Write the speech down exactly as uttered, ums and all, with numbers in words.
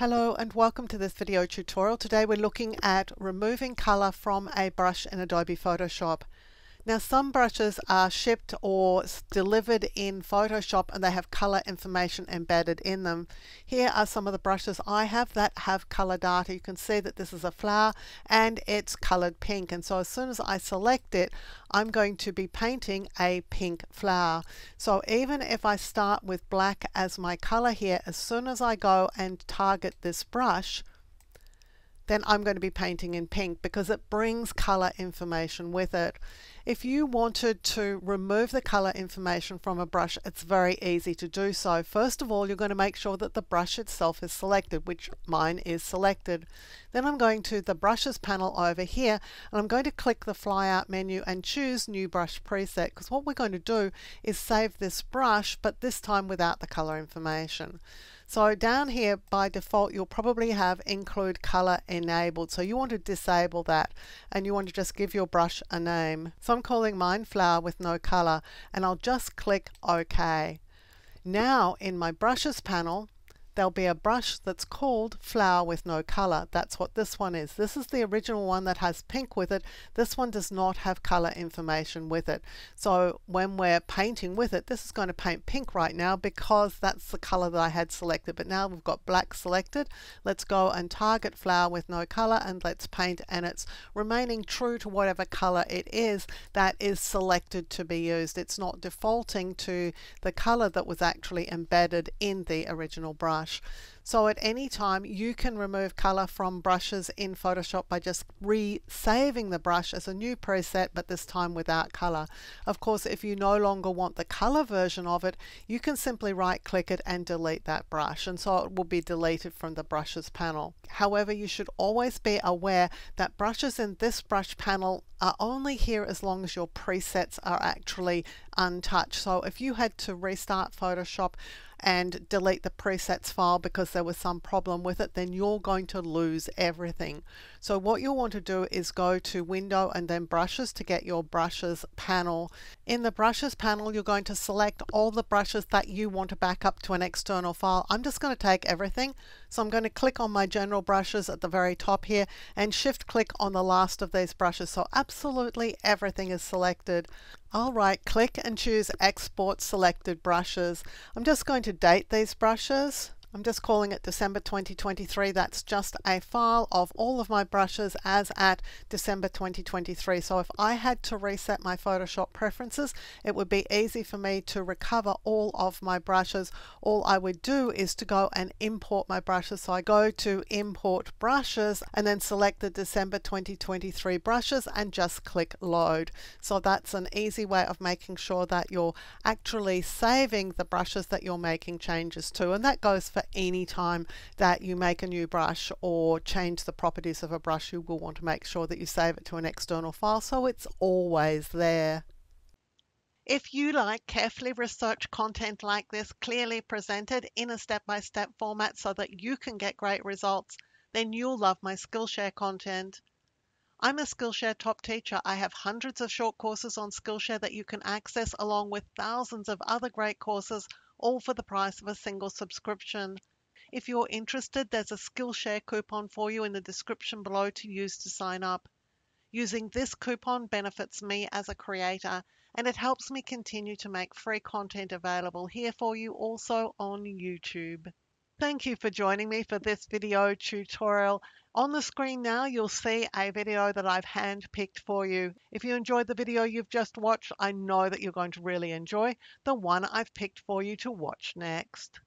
Hello and welcome to this video tutorial. Today we're looking at removing color from a brush in Adobe Photoshop. Now some brushes are shipped or delivered in Photoshop and they have color information embedded in them. Here are some of the brushes I have that have color data. You can see that this is a flower and it's colored pink, and so as soon as I select it I'm going to be painting a pink flower. So even if I start with black as my color here, as soon as I go and target this brush, then I'm going to be painting in pink because it brings color information with it. If you wanted to remove the color information from a brush, it's very easy to do so. First of all, you're going to make sure that the brush itself is selected, which mine is selected. Then I'm going to the brushes panel over here and I'm going to click the fly out menu and choose new brush preset, because what we're going to do is save this brush, but this time without the color information. So down here by default you'll probably have include color enabled, so you want to disable that and you want to just give your brush a name. So I'm calling mine flower with no color and I'll just click OK. Now in my brushes panel there'll be a brush that's called flower with no color. That's what this one is. This is the original one that has pink with it. This one does not have color information with it. So when we're painting with it, this is going to paint pink right now because that's the color that I had selected. But now we've got black selected. Let's go and target flower with no color and let's paint, and it's remaining true to whatever color it is that is selected to be used. It's not defaulting to the color that was actually embedded in the original brush. So at any time you can remove color from brushes in Photoshop by just re-saving the brush as a new preset, but this time without color. Of course, if you no longer want the color version of it, you can simply right click it and delete that brush, and so it will be deleted from the brushes panel. However, you should always be aware that brushes in this brush panel are only here as long as your presets are actually untouched. So if you had to restart Photoshop and delete the presets file because there was some problem with it, then you're going to lose everything. So what you'll want to do is go to Window and then Brushes to get your brushes panel. In the brushes panel you're going to select all the brushes that you want to back up to an external file. I'm just going to take everything, so I'm going to click on my general brushes at the very top here and shift click on the last of these brushes, so absolutely everything is selected. I'll right click and choose export selected brushes. I'm just going to date these brushes. I'm just calling it December twenty twenty-three. That's just a file of all of my brushes as at December twenty twenty-three. So if I had to reset my Photoshop preferences, it would be easy for me to recover all of my brushes. All I would do is to go and import my brushes. So I go to import brushes and then select the December twenty twenty-three brushes and just click load. So that's an easy way of making sure that you're actually saving the brushes that you're making changes to, and that goes for any time that you make a new brush or change the properties of a brush. You will want to make sure that you save it to an external file so it's always there. If you like carefully researched content like this, clearly presented in a step-by-step format so that you can get great results, then you'll love my Skillshare content. I'm a Skillshare top teacher. I have hundreds of short courses on Skillshare that you can access along with thousands of other great courses, all for the price of a single subscription. If you're interested, there's a Skillshare coupon for you in the description below to use to sign up. Using this coupon benefits me as a creator and it helps me continue to make free content available here for you also on YouTube. Thank you for joining me for this video tutorial. On the screen now you'll see a video that I've handpicked for you. If you enjoyed the video you've just watched, I know that you're going to really enjoy the one I've picked for you to watch next.